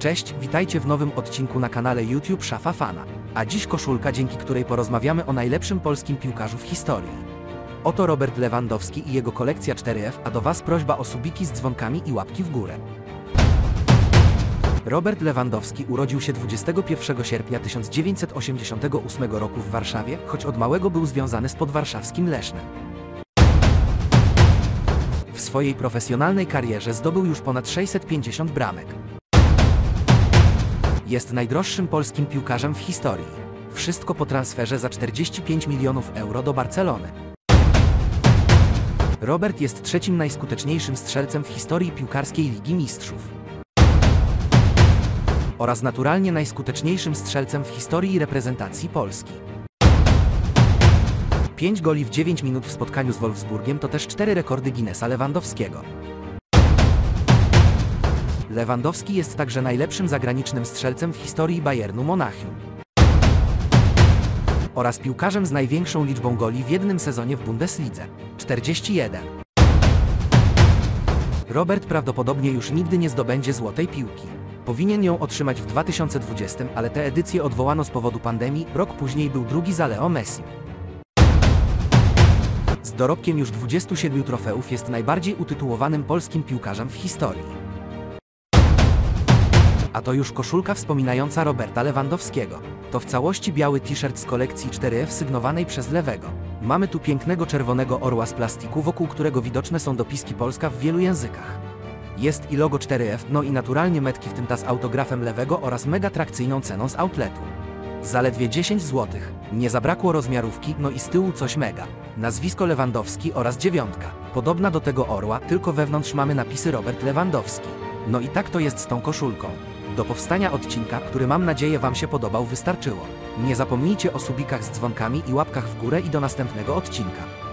Cześć, witajcie w nowym odcinku na kanale YouTube Szafa Fana, a dziś koszulka, dzięki której porozmawiamy o najlepszym polskim piłkarzu w historii. Oto Robert Lewandowski i jego kolekcja 4F, a do Was prośba o subiki z dzwonkami i łapki w górę. Robert Lewandowski urodził się 21 sierpnia 1988 roku w Warszawie, choć od małego był związany z podwarszawskim Lesznem. W swojej profesjonalnej karierze zdobył już ponad 650 bramek. Jest najdroższym polskim piłkarzem w historii. Wszystko po transferze za 45 milionów euro do Barcelony. Robert jest trzecim najskuteczniejszym strzelcem w historii piłkarskiej Ligi Mistrzów. Oraz naturalnie najskuteczniejszym strzelcem w historii reprezentacji Polski. 5 goli w 9 minut w spotkaniu z Wolfsburgiem to też 4 rekordy Guinnessa Lewandowskiego. Lewandowski jest także najlepszym zagranicznym strzelcem w historii Bayernu Monachium. Oraz piłkarzem z największą liczbą goli w jednym sezonie w Bundeslidze – 41. Robert prawdopodobnie już nigdy nie zdobędzie złotej piłki. Powinien ją otrzymać w 2020, ale tę edycję odwołano z powodu pandemii, rok później był drugi za Leo Messi. Z dorobkiem już 27 trofeów jest najbardziej utytułowanym polskim piłkarzem w historii. A to już koszulka wspominająca Roberta Lewandowskiego. To w całości biały t-shirt z kolekcji 4F sygnowanej przez Lewego. Mamy tu pięknego czerwonego orła z plastiku, wokół którego widoczne są dopiski Polska w wielu językach. Jest i logo 4F, no i naturalnie metki, w tym ta z autografem Lewego oraz mega trakcyjną ceną z outletu. Zaledwie 10 zł. Nie zabrakło rozmiarówki, no i z tyłu coś mega. Nazwisko Lewandowski oraz 9. Podobna do tego orła, tylko wewnątrz mamy napisy Robert Lewandowski. No i tak to jest z tą koszulką. Do powstania odcinka, który mam nadzieję Wam się podobał, wystarczyło. Nie zapomnijcie o subikach z dzwonkami i łapkach w górę i do następnego odcinka.